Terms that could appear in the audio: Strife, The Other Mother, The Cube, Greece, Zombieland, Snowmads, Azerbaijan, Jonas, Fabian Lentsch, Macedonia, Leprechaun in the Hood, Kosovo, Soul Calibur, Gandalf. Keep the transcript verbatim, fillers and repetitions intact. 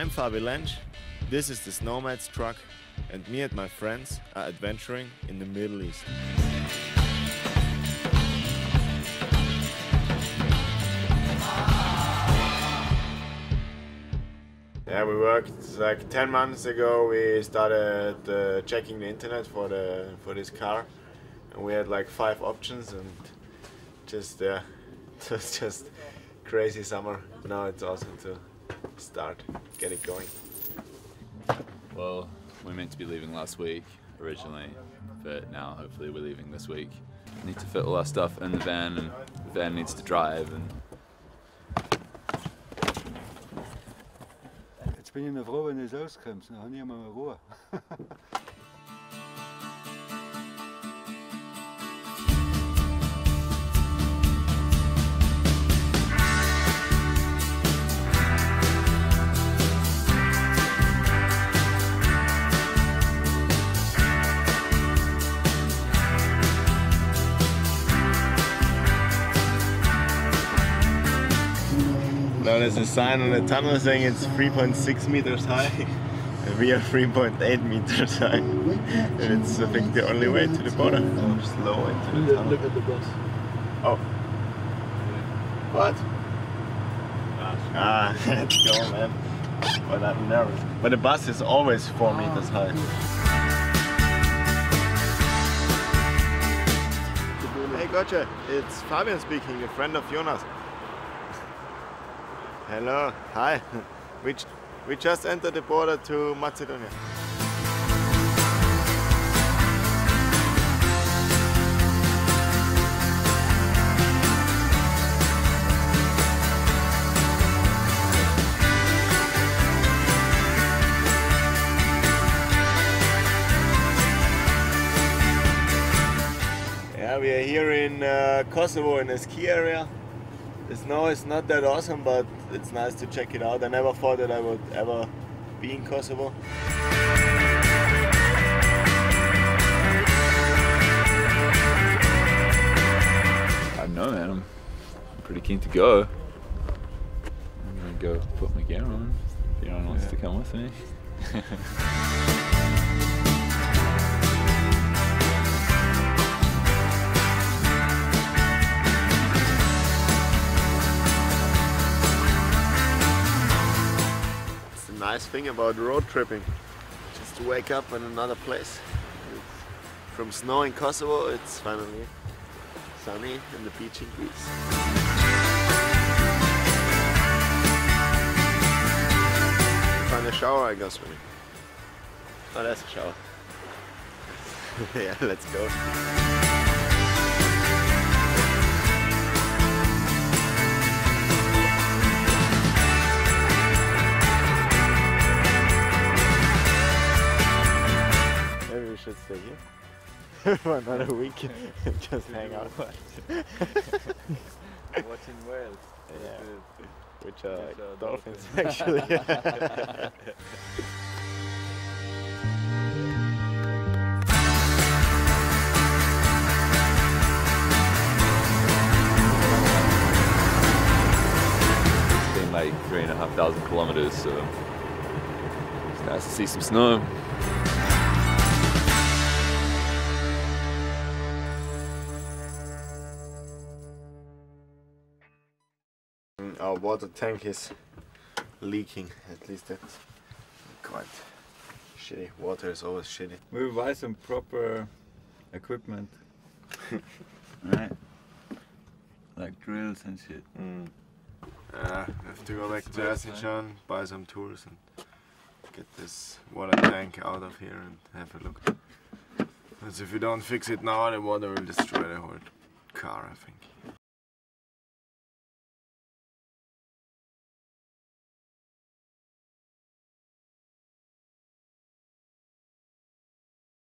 I'm Fabian Lentsch, this is the Snowmads truck, and me and my friends are adventuring in the Middle East. Yeah, we worked like ten months ago. We started uh, checking the internet for the for this car, and we had like five options, and just uh, it was just crazy summer. Now it's awesome to start, get it going. Well, we meant to be leaving last week originally, but now hopefully we're leaving this week. We need to fit all our stuff in the van, and the van needs to drive. And ich bin in der Froh, wenn du es auskommst, dann habe ich mal Ruhe. Now there's a sign on the tunnel saying it's three point six meters high, and we are three point eight meters high, and it's I think the only way to the border. Or slow into the tunnel. Look at the bus. Oh. What? Ah, let's go, man. But I'm nervous. But the bus is always four meters high. Hey, gotcha. It's Fabian speaking, a friend of Jonas. Hello, hi. We, we just entered the border to Macedonia. Yeah, we are here in uh, Kosovo in a ski area. The snow is not that awesome, but it's nice to check it out. I never thought that I would ever be in Kosovo. I don't know, man. I'm pretty keen to go. I'm gonna go put my gear on. If anyone wants yeah. to come with me. Nice thing about road tripping, just to wake up in another place. It's from snow in Kosovo, it's finally sunny and the beach in Greece. Find a shower, I guess. Really. Oh, that's a shower. Yeah, let's go. Should stay here for another week and just hang out. Watching whales. Yeah. Which are, Which are dolphins, dolphins. Actually. It's been like three and a half thousand kilometers, so it's nice to see some snow. Our water tank is leaking, at least that's quite shitty. Water is always shitty. We will buy some proper equipment, right? Like drills and shit. Mm. Uh, we have to go back to Azerbaijan, buy some tools and get this water tank out of here and have a look. Because if we don't fix it now, the water will destroy the whole car, I think.